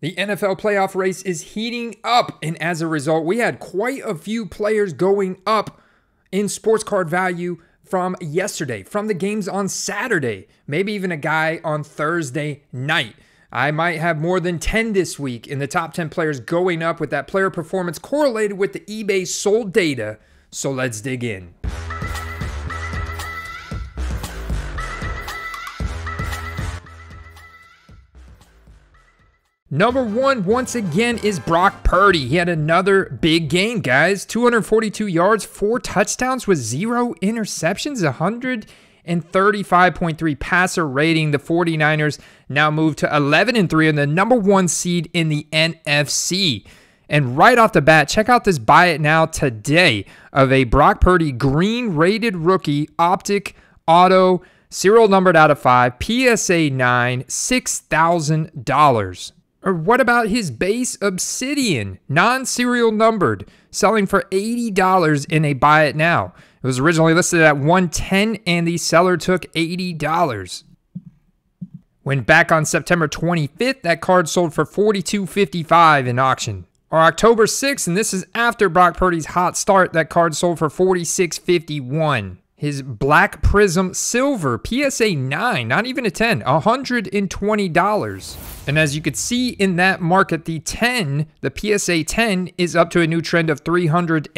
The NFL playoff race is heating up, and as a result, we had quite a few players going up in sports card value from yesterday, from the games on Saturday, maybe even a guy on Thursday night. I might have more than 10 this week in the top 10 players going up with that player performance correlated with the eBay sold data, so let's dig in. Number one, once again, is Brock Purdy. He had another big game, guys. 242 yards, 4 touchdowns with 0 interceptions, 135.3 passer rating. The 49ers now move to 11-3 and the number one seed in the NFC. And right off the bat, check out this buy it now today of a Brock Purdy green rated rookie optic auto serial numbered out of 5 PSA 9 $6,000. Or what about his base Obsidian, non-serial numbered, selling for $80 in a buy it now? It was originally listed at $110 and the seller took $80. When back on September 25th, that card sold for $42.55 in auction. Or October 6th, and this is after Brock Purdy's hot start, that card sold for $46.51. His Black Prism Silver, PSA 9, not even a 10, $120. And as you could see in that market, the 10, the PSA 10, is up to a new trend of $330.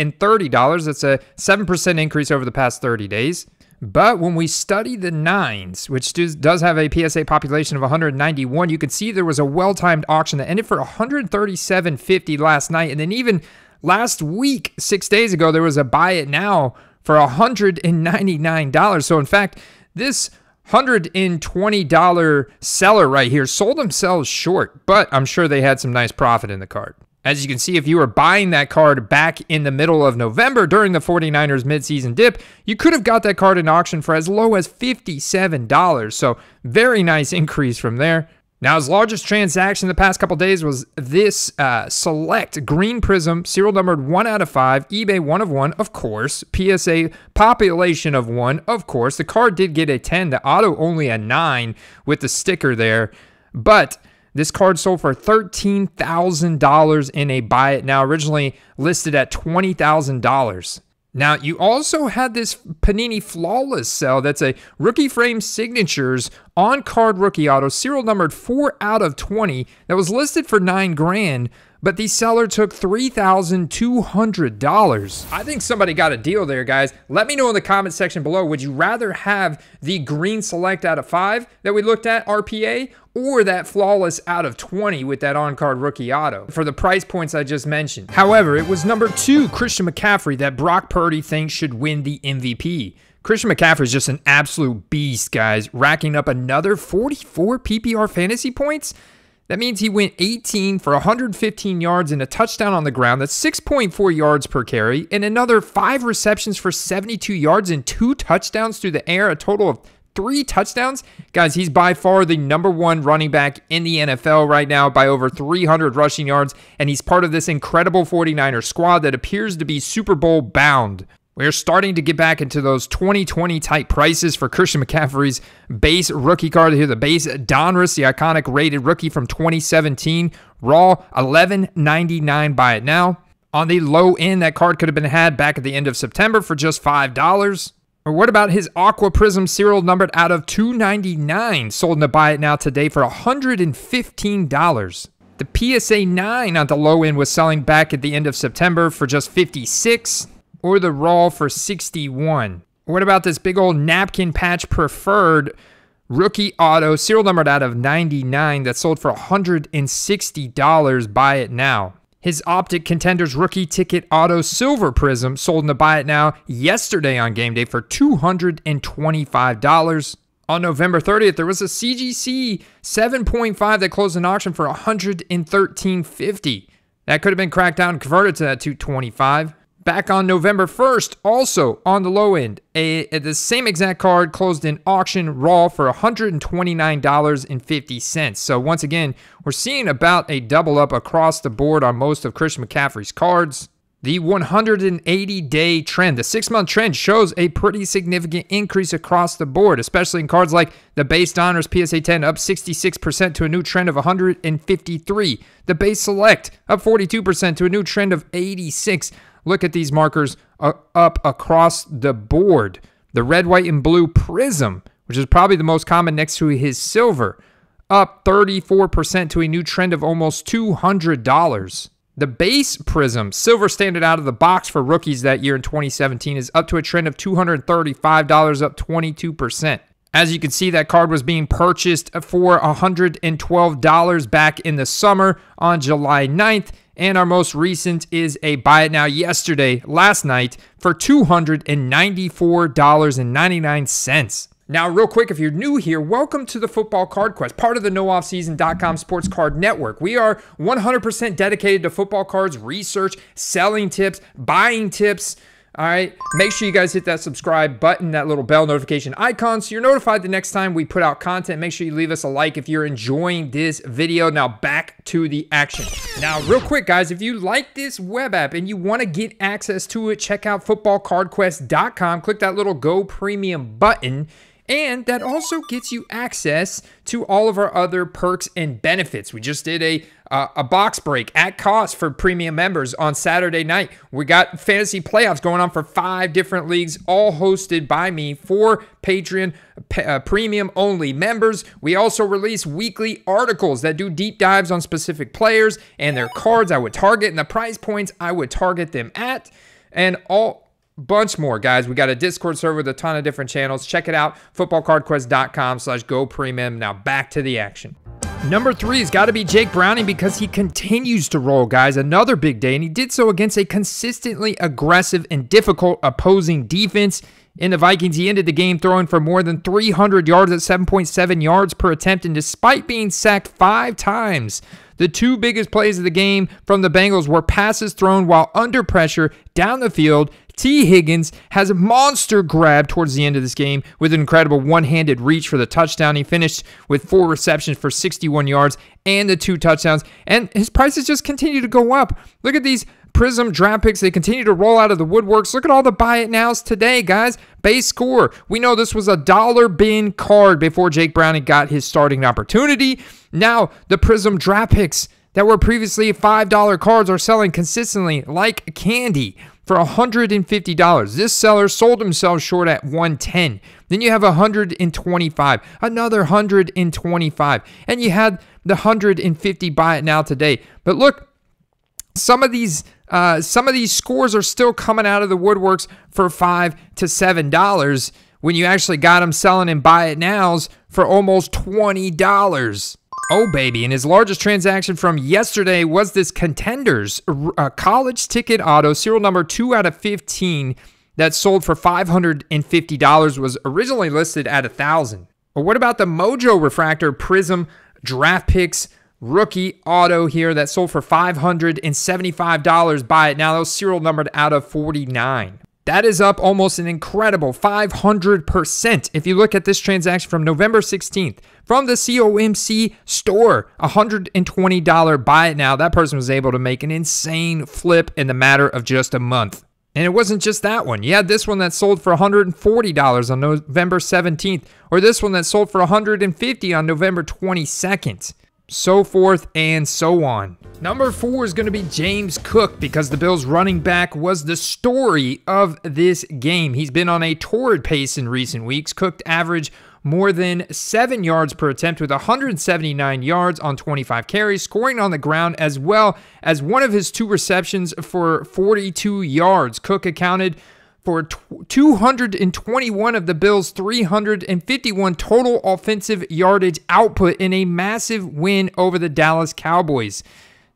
That's a 7% increase over the past 30 days. But when we study the 9s, which does have a PSA population of 191, you can see there was a well-timed auction that ended for $137.50 last night. And then even last week, 6 days ago, there was a buy it now for $199. So in fact, this $120 seller right here sold themselves short, but I'm sure they had some nice profit in the card. As you can see, if you were buying that card back in the middle of November during the 49ers midseason dip, you could have got that card in auction for as low as $57. So very nice increase from there. Now, his largest transaction the past couple days was this select green prism, serial numbered 1 out of 5, eBay 1 of 1, of course, PSA population of 1, of course. The card did get a 10, the auto only a 9 with the sticker there, but this card sold for $13,000 in a buy it now, originally listed at $20,000. Now, you also had this Panini Flawless sell. That's a rookie frame signatures on card rookie auto, serial numbered 4 out of 20. That was listed for $9,000, but the seller took $3,200. I think somebody got a deal there, guys. Let me know in the comment section below. Would you rather have the green select out of 5 that we looked at, RPA, or that flawless out of 20 with that on-card rookie auto for the price points I just mentioned? However, it was number 2, Christian McCaffrey, that Brock Purdy thinks should win the MVP. Christian McCaffrey is just an absolute beast, guys, racking up another 44 PPR fantasy points. That means he went 18 for 115 yards and a touchdown on the ground. That's 6.4 yards per carry, and another 5 receptions for 72 yards and 2 touchdowns through the air, a total of 3 touchdowns. Guys, he's by far the number one running back in the NFL right now by over 300 rushing yards, and he's part of this incredible 49er squad that appears to be Super Bowl bound. We are starting to get back into those 2020 type prices for Christian McCaffrey's base rookie card. Here, the base Donruss, the iconic rated rookie from 2017, raw $11.99 buy it now. On the low end, that card could have been had back at the end of September for just $5. Or what about his Aqua Prism serial numbered out of 299, sold in the buy it now today for $115. The PSA 9 on the low end was selling back at the end of September for just $56, or the raw for $61. What about this big old napkin patch preferred rookie auto serial numbered out of 99 that sold for $160 buy it now? His Optic Contenders Rookie Ticket Auto Silver Prism sold in the buy it now yesterday on game day for $225. On November 30th, there was a CGC 7.5 that closed an auction for $113.50. That could have been cracked down and converted to that $225. Back on November 1st, also on the low end, the same exact card closed in auction raw for $129.50. So once again, we're seeing about a double up across the board on most of Christian McCaffrey's cards. The 180-day trend, the 6-month trend, shows a pretty significant increase across the board, especially in cards like the base Donruss PSA 10 up 66% to a new trend of 153. The base Select up 42% to a new trend of 86. Look at these markers up across the board. The red, white, and blue Prism, which is probably the most common next to his silver, up 34% to a new trend of almost $200. The base Prism, silver standard out of the box for rookies that year in 2017, is up to a trend of $235, up 22%. As you can see, that card was being purchased for $112 back in the summer on July 9th. And our most recent is a buy it now yesterday, last night, for $294.99. Now, real quick, if you're new here, welcome to the Football Card Quest, part of the NoOffseason.com Sports Card Network. We are 100% dedicated to football cards, research, selling tips, buying tips. All right, make sure you guys hit that subscribe button, that little bell notification icon, so you're notified the next time we put out content. Make sure you leave us a like if you're enjoying this video. Now back to the action. Now real quick, guys, if you like this web app and you want to get access to it, check out footballcardquest.com. Click that little Go Premium button. And that also gets you access to all of our other perks and benefits. We just did a box break at cost for premium members on Saturday night. We got fantasy playoffs going on for 5 different leagues, all hosted by me for Patreon premium only members. We also release weekly articles that do deep dives on specific players and their cards I would target and the price points I would target them at, and all bunch more, guys. We got a Discord server with a ton of different channels. Check it out, footballcardquest.com/go premium. Now back to the action. Number 3 has got to be Jake Browning, because he continues to roll, guys. Another big day, and he did so against a consistently aggressive and difficult opposing defense in the Vikings. He ended the game throwing for more than 300 yards at 7.7 yards per attempt, and despite being sacked 5 times, the 2 biggest plays of the game from the Bengals were passes thrown while under pressure down the field. T. Higgins has a monster grab towards the end of this game with an incredible one-handed reach for the touchdown. He finished with 4 receptions for 61 yards and the 2 touchdowns, and his prices just continue to go up. Look at these Prism draft picks. They continue to roll out of the woodworks. Look at all the buy it nows today, guys. Base Score. We know this was a dollar bin card before Jake Browning got his starting opportunity. Now, the Prism draft picks that were previously $5 cards are selling consistently like candy for $150. This seller sold himself short at $110. Then you have $125, another $125, and you had the $150 buy it now today. But look, some of these scores are still coming out of the woodworks for $5 to $7 when you actually got them selling in buy it nows for almost $20. Oh, baby. And his largest transaction from yesterday was this Contenders college ticket auto, serial number 2/15, that sold for $550, was originally listed at $1,000. But what about the Mojo Refractor Prism Draft Picks rookie auto here that sold for $575 buy it now? That was serial numbered out of 49. That is up almost an incredible 500%. If you look at this transaction from November 16th, from the COMC store, $120 buy it now. That person was able to make an insane flip in the matter of just a month. And it wasn't just that one. You had this one that sold for $140 on November 17th, or this one that sold for $150 on November 22nd. So forth and so on. Number 4 is going to be James Cook, because the Bills running back was the story of this game. He's been on a torrid pace in recent weeks. Cook averaged more than 7 yards per attempt with 179 yards on 25 carries, scoring on the ground, as well as one of his 2 receptions for 42 yards. Cook accounted for 221 of the Bills' 351 total offensive yardage output in a massive win over the Dallas Cowboys.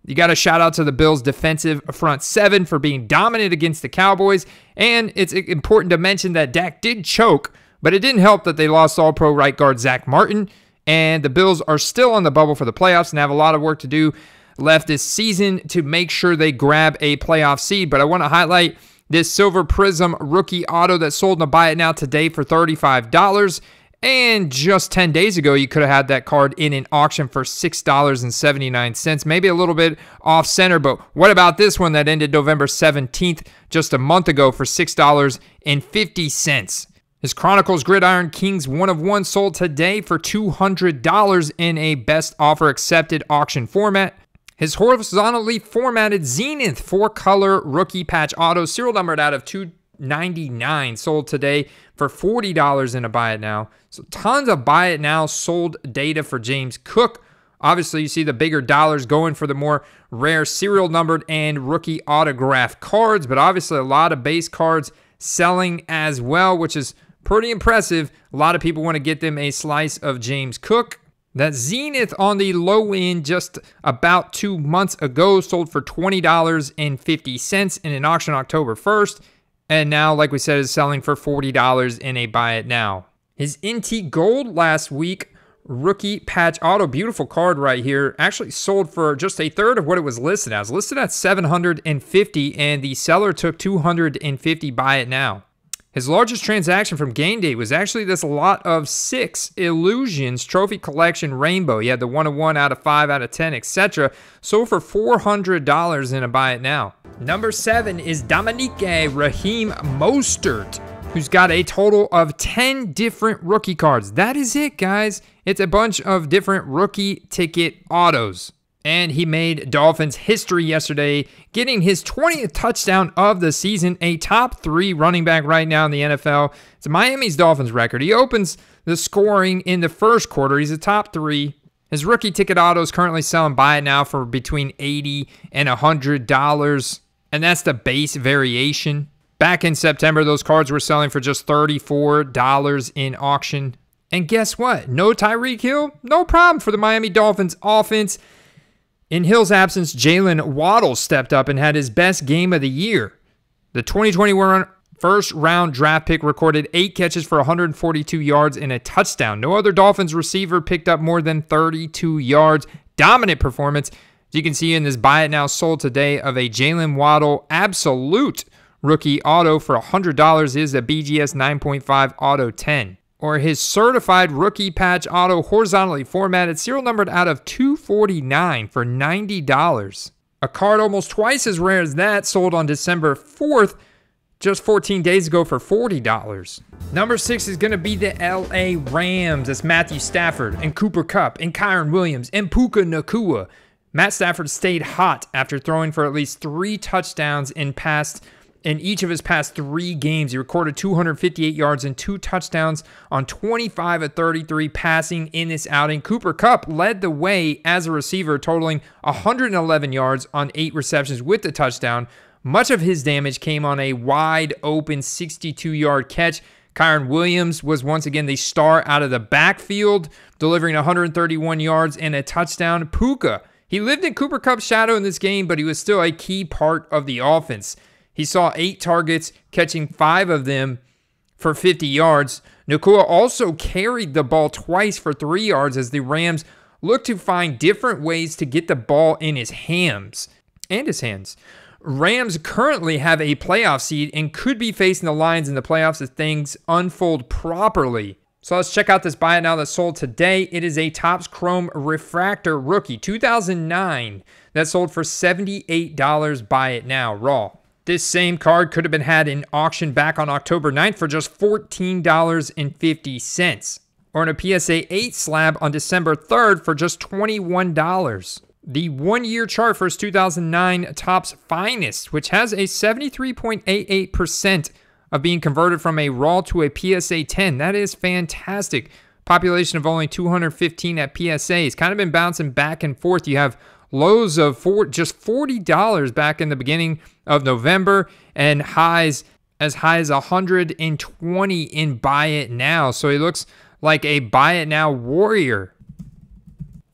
You got a shout out to the Bills' defensive front 7 for being dominant against the Cowboys, and it's important to mention that Dak did choke, but it didn't help that they lost All-Pro right guard Zach Martin, and the Bills are still on the bubble for the playoffs and have a lot of work to do left this season to make sure they grab a playoff seed. But I want to highlight this silver Prism rookie auto that sold in the buy it now today for $35. And just 10 days ago, you could have had that card in an auction for $6.79, maybe a little bit off center. But what about this one that ended November 17th, just a month ago, for $6.50? His Chronicles Gridiron Kings 1/1 sold today for $200 in a best offer accepted auction format. His horizontally formatted Zenith 4-color rookie patch auto, serial numbered out of 299, sold today for $40 in a buy it now. So tons of buy it now sold data for James Cook. Obviously, you see the bigger dollars going for the more rare serial numbered and rookie autograph cards, but obviously a lot of base cards selling as well, which is pretty impressive. A lot of people want to get them a slice of James Cook. That Zenith on the low end just about 2 months ago sold for $20.50 in an auction October 1st. And now, like we said, is selling for $40 in a buy it now. His NT Gold last week, rookie patch auto, beautiful card right here, actually sold for just a third of what it was listed as. Listed at $750, and the seller took $250 buy it now. His largest transaction from game day was actually this lot of 6 Illusions Trophy Collection Rainbow. You had the 1/1, out of 5, out of 10, etc. So for $400 in a buy it now. Number 7 is Dominique Raheem Mostert, who's got a total of 10 different rookie cards. That is it, guys. It's a bunch of different rookie ticket autos. And he made Dolphins history yesterday, getting his 20th touchdown of the season, a top 3 running back right now in the NFL. It's Miami's Dolphins record. He opens the scoring in the first quarter. He's a top 3. His rookie ticket auto is currently selling buy it now for between $80 and $100. And that's the base variation. Back in September, those cards were selling for just $34 in auction. And guess what? No Tyreek Hill? No problem for the Miami Dolphins offense. In Hill's absence, Jaylen Waddle stepped up and had his best game of the year. The 2021 first-round draft pick recorded 8 catches for 142 yards and a touchdown. No other Dolphins receiver picked up more than 32 yards. Dominant performance. You can see in this buy it now sold today of a Jaylen Waddle absolute rookie auto for $100 is a BGS 9.5 auto 10. Or his certified rookie patch auto horizontally formatted serial numbered out of 249 for $90. A card almost twice as rare as that sold on December 4th just 14 days ago for $40. Number 6 is going to be the LA Rams. That's Matthew Stafford and Cooper Kupp and Tyron Williams and Puka Nacua. Matt Stafford stayed hot after throwing for at least 3 touchdowns in each of his past 3 games. He recorded 258 yards and 2 touchdowns on 25 of 33 passing in this outing. Cooper Kupp led the way as a receiver, totaling 111 yards on 8 receptions with the touchdown. Much of his damage came on a wide open 62-yard catch. Kyron Williams was once again the star out of the backfield, delivering 131 yards and a touchdown. Puka, he lived in Cooper Kupp's shadow in this game, but he was still a key part of the offense. He saw 8 targets, catching 5 of them for 50 yards. Nacua also carried the ball twice for 3 yards as the Rams looked to find different ways to get the ball in his hands. Rams currently have a playoff seed and could be facing the Lions in the playoffs if things unfold properly. So let's check out this buy it now that's sold today. It is a Topps Chrome Refractor rookie, 2009, that sold for $78 buy it now raw. This same card could have been had in auction back on October 9th for just $14.50, or in a PSA 8 slab on December 3rd for just $21. The one-year chart for his 2009 Topps Finest, which has a 73.88% of being converted from a raw to a PSA 10. That is fantastic. Population of only 215 at PSA. It's kind of been bouncing back and forth. You have lows of just $40 back in the beginning of November, and highs as high as 120 in buy it now. So he looks like a buy it now warrior.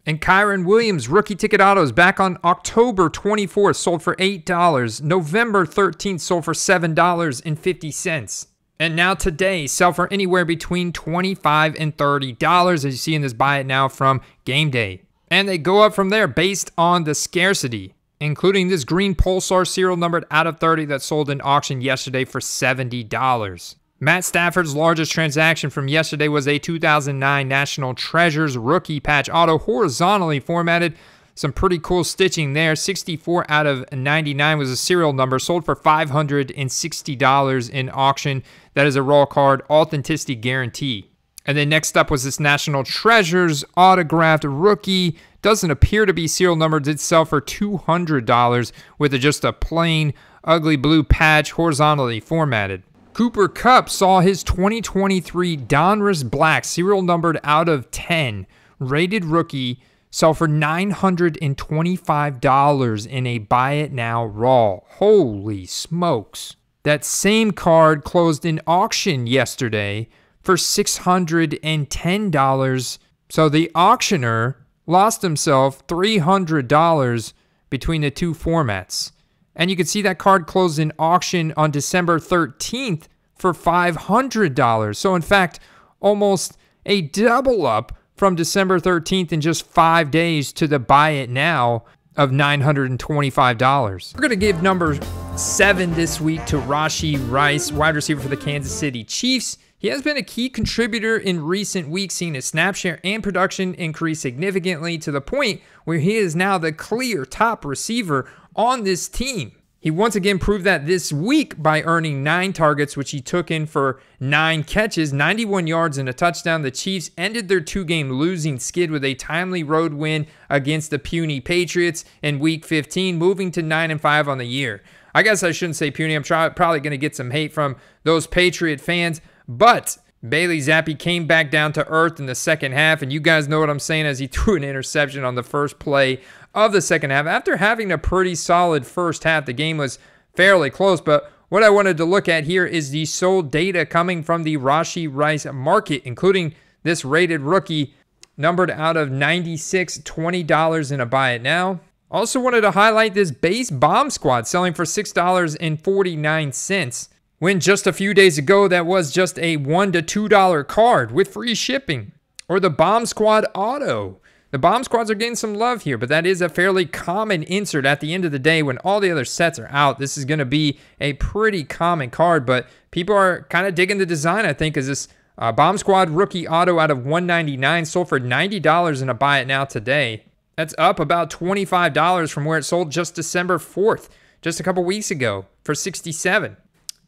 And Kyron Williams rookie ticket autos back on October 24th sold for $8. November 13th sold for $7.50. And now today, sell for anywhere between $25 and $30, as you see in this buy it now from game day. And they go up from there based on the scarcity, including this green Pulsar serial numbered out of 30 that sold in auction yesterday for $70. Matt Stafford's largest transaction from yesterday was a 2009 National Treasures rookie patch auto, horizontally formatted. Some pretty cool stitching there. 64 out of 99 was a serial number, sold for $560 in auction. That is a raw card, authenticity guarantee. And then next up was this National Treasures autographed rookie. Doesn't appear to be serial numbered. Did sell for $200 with just a plain ugly blue patch, horizontally formatted. Cooper Kupp saw his 2023 Donruss Black, serial numbered out of 10, rated rookie, sell for $925 in a buy it now raw. Holy smokes. That same card closed in auction yesterday for $610. So the auctioneer lost himself $300 between the two formats. And you can see that card closed in auction on December 13th for $500. So in fact, almost a double up from December 13th in just 5 days to the buy it now of $925. We're gonna give number 7 this week to Rashee Rice, wide receiver for the Kansas City Chiefs. He has been a key contributor in recent weeks, seeing his snap share and production increase significantly to the point where he is now the clear top receiver on this team. He once again proved that this week by earning 9 targets, which he took in for 9 catches, 91 yards and a touchdown. The Chiefs ended their 2-game losing skid with a timely road win against the puny Patriots in Week 15, moving to 9-5 on the year. I guess I shouldn't say puny. I'm probably going to get some hate from those Patriot fans, but Bailey Zappi came back down to earth in the second half, and you guys know what I'm saying, as he threw an interception on the first play of the second half. After having a pretty solid first half, the game was fairly close, but what I wanted to look at here is the sold data coming from the Rashee Rice market, including this rated rookie numbered out of 96, $20 in a buy it now. Also wanted to highlight this base bomb squad selling for $6.49. When just a few days ago, that was just a $1 to $2 card with free shipping. Or the Bomb Squad Auto. The Bomb Squads are getting some love here, but that is a fairly common insert at the end of the day when all the other sets are out. This is going to be a pretty common card, but people are kind of digging the design, I think, as this Bomb Squad Rookie Auto out of 199 sold for $90 in a buy it now today. That's up about $25 from where it sold just December 4th, just a couple weeks ago, for $67.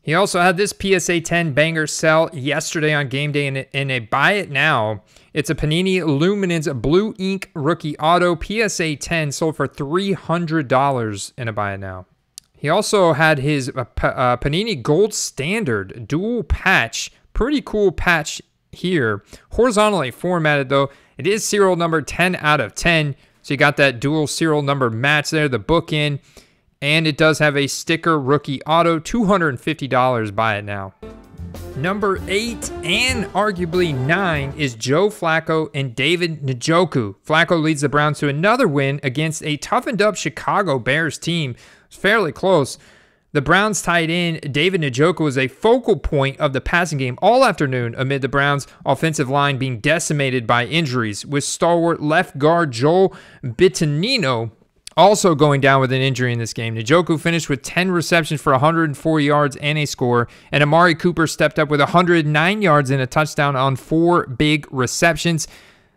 He also had this PSA 10 banger sell yesterday on game day in a buy it now. It's a Panini Luminance Blue Ink Rookie Auto, PSA 10, sold for $300 in a buy it now. He also had his Panini Gold Standard dual patch, pretty cool patch here. Horizontally formatted though, it is serial number 10 out of 10. So you got that dual serial number match there, the bookend. And it does have a sticker rookie auto, $250 buy it now. Number 8 and arguably 9 is Joe Flacco and David Njoku. Flacco leads the Browns to another win against a toughened up Chicago Bears team. It's fairly close. The Browns tight end David Njoku was a focal point of the passing game all afternoon amid the Browns' offensive line being decimated by injuries, with stalwart left guard Joel Bitonino also going down with an injury in this game. Njoku finished with 10 receptions for 104 yards and a score, and Amari Cooper stepped up with 109 yards and a touchdown on 4 big receptions.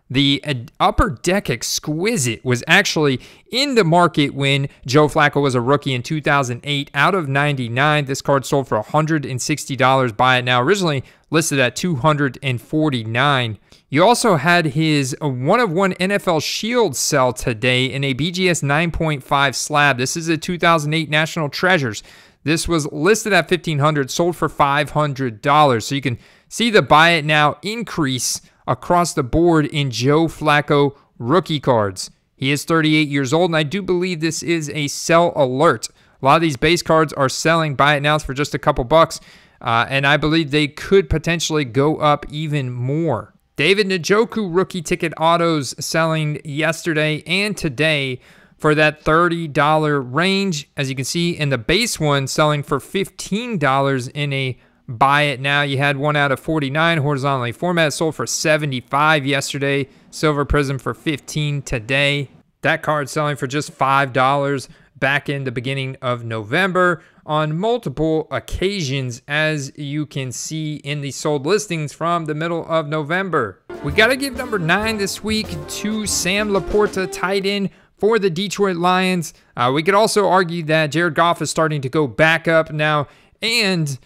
The Upper Deck Exquisite was actually in the market when Joe Flacco was a rookie in 2008 out of 99. This card sold for $160. Buy it now. Originally listed at $249. You also had his 1-of-1 NFL Shield sell today in a BGS 9.5 slab. This is a 2008 National Treasures. This was listed at $1,500, sold for $500. So you can see the buy it now increase across the board in Joe Flacco rookie cards. He is 38 years old, and I do believe this is a sell alert. A lot of these base cards are selling buy it nows for just a couple bucks, and I believe they could potentially go up even more. David Njoku rookie ticket autos selling yesterday and today for that $30 range, as you can see, and the base one selling for $15 in a buy it now. You had 1 out of 49 horizontally format, sold for $75 yesterday. Silver Prism for $15 today. That card selling for just $5 back in the beginning of November on multiple occasions, as you can see in the sold listings from the middle of November. We got to give number 9 this week to Sam Laporta, tight end for the Detroit Lions. We could also argue that Jared Goff is starting to go back up now, and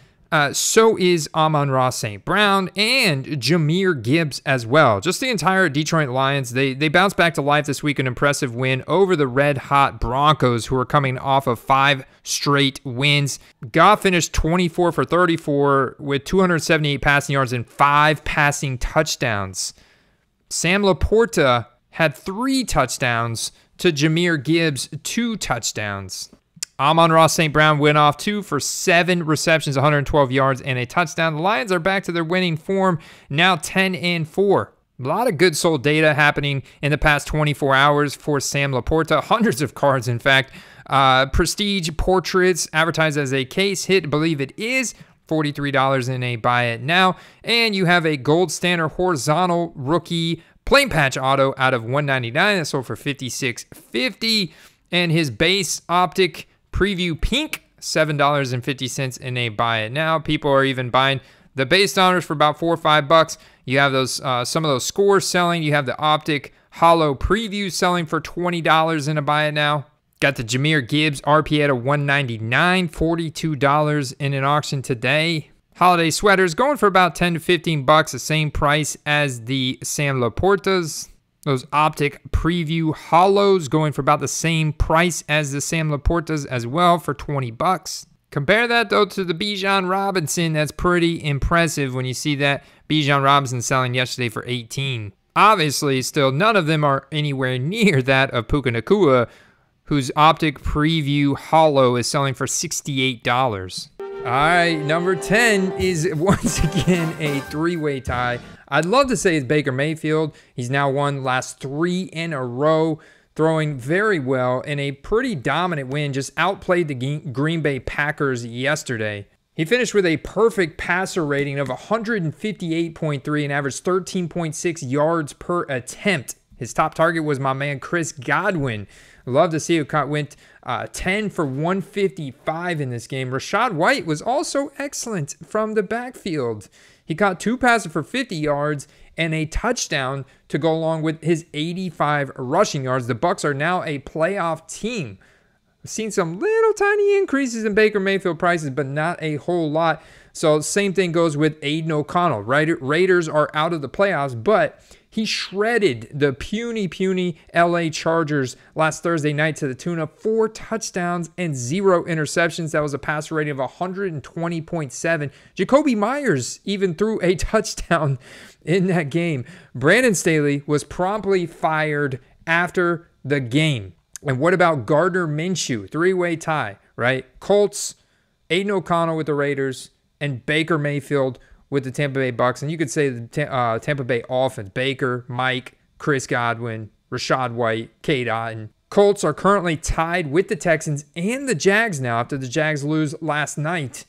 so is Amon-Ra St. Brown and Jamir Gibbs as well. Just the entire Detroit Lions, they bounced back to life this week, an impressive win over the red-hot Broncos, who are coming off of 5 straight wins. Goff finished 24 for 34 with 278 passing yards and 5 passing touchdowns. Sam Laporta had 3 touchdowns to Jamir Gibbs, 2 touchdowns. Amon-Ra St. Brown went off 2 for 7 receptions, 112 yards, and a touchdown. The Lions are back to their winning form, now 10-4. A lot of good sold data happening in the past 24 hours for Sam Laporta. Hundreds of cards, in fact. Prestige Portraits, advertised as a case hit, I believe it is. $43 in a buy it now. And you have a gold standard horizontal rookie plain patch auto out of 199. That sold for $56.50. And his base optic preview pink, $7.50 in a buy it now. People are even buying the base dollars for about $4 or $5. You have those some of those scores selling. You have the optic hollow preview selling for $20 in a buy it now. Got the Jamir Gibbs RP at a 199, $42 in an auction today. Holiday sweaters going for about $10 to $15, the same price as the Sam Laportas. Those optic preview hollows going for about the same price as the Sam Laportas as well, for $20. Compare that though to the Bijan Robinson. That's pretty impressive when you see that Bijan Robinson selling yesterday for $18. Obviously, still none of them are anywhere near that of Puka Nacua, whose optic preview hollow is selling for $68. All right, number 10 is once again a three-way tie. I'd love to say it's Baker Mayfield. He's now won last 3 in a row, throwing very well in a pretty dominant win, just outplayed the Green Bay Packers yesterday. He finished with a perfect passer rating of 158.3 and averaged 13.6 yards per attempt. His top target was my man Chris Godwin. Love to see who went 10 for 155 in this game. Rashad White was also excellent from the backfield. He caught 2 passes for 50 yards and a touchdown to go along with his 85 rushing yards. The Bucs are now a playoff team. I've seen some little tiny increases in Baker Mayfield prices, but not a whole lot. So same thing goes with Aiden O'Connell. Raiders are out of the playoffs, but he shredded the puny LA Chargers last Thursday night to the tune of 4 touchdowns and 0 interceptions. That was a passer rating of 120.7. Jacoby Myers even threw a touchdown in that game. Brandon Staley was promptly fired after the game. And what about Gardner Minshew? Three-way tie, right? Colts, Aiden O'Connell with the Raiders, and Baker Mayfield with the Tampa Bay Bucs. And you could say the Tampa Bay offense, Baker, Mike, Chris Godwin, Rashad White, Cade Otton. Colts are currently tied with the Texans and the Jags now, after the Jags lose last night,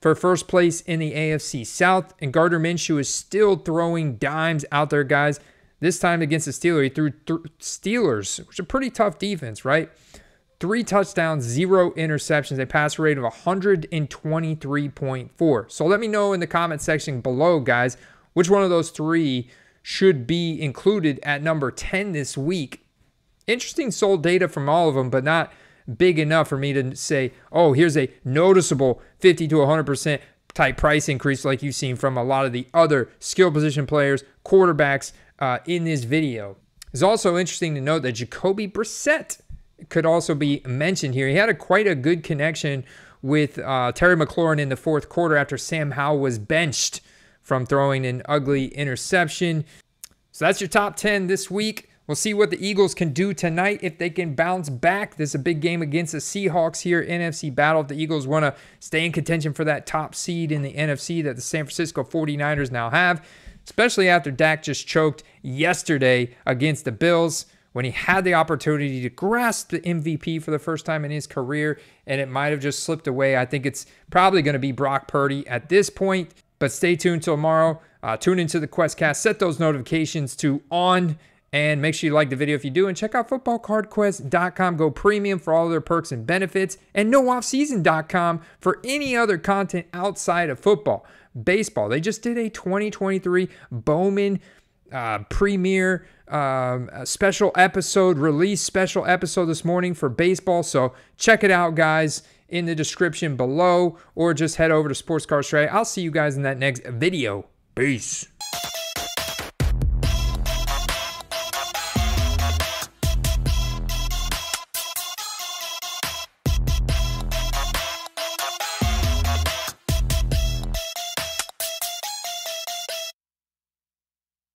for first place in the AFC South. And Gardner Minshew is still throwing dimes out there, guys. This time against the Steelers, he threw Steelers, which is a pretty tough defense, right? 3 touchdowns, 0 interceptions, a pass rate of 123.4. So let me know in the comment section below, guys, which one of those 3 should be included at number 10 this week. Interesting sold data from all of them, but not big enough for me to say, oh, here's a noticeable 50 to 100% type price increase like you've seen from a lot of the other skill position players, quarterbacks in this video. It's also interesting to note that Jacoby Brissett could also be mentioned here. He had quite a good connection with Terry McLaurin in the 4th quarter after Sam Howell was benched from throwing an ugly interception. So that's your top 10 this week. We'll see what the Eagles can do tonight, if they can bounce back. This is a big game against the Seahawks here, NFC battle. If the Eagles want to stay in contention for that top seed in the NFC that the San Francisco 49ers now have, especially after Dak just choked yesterday against the Bills, when he had the opportunity to grasp the MVP for the first time in his career, and it might have just slipped away. I think it's probably going to be Brock Purdy at this point, but stay tuned till tomorrow. Tune into the QuestCast. Set those notifications to on, And make sure you like the video if you do. And check out footballcardquest.com. Go premium for all their perks and benefits. And NoOffseason.com for any other content outside of football. Baseball. They just did a 2023 Bowman premiere special episode, release special episode this morning for baseball. So check it out, guys, in the description below. Or just head over to Sports Card Strategy. I'll see you guys in that next video. Peace.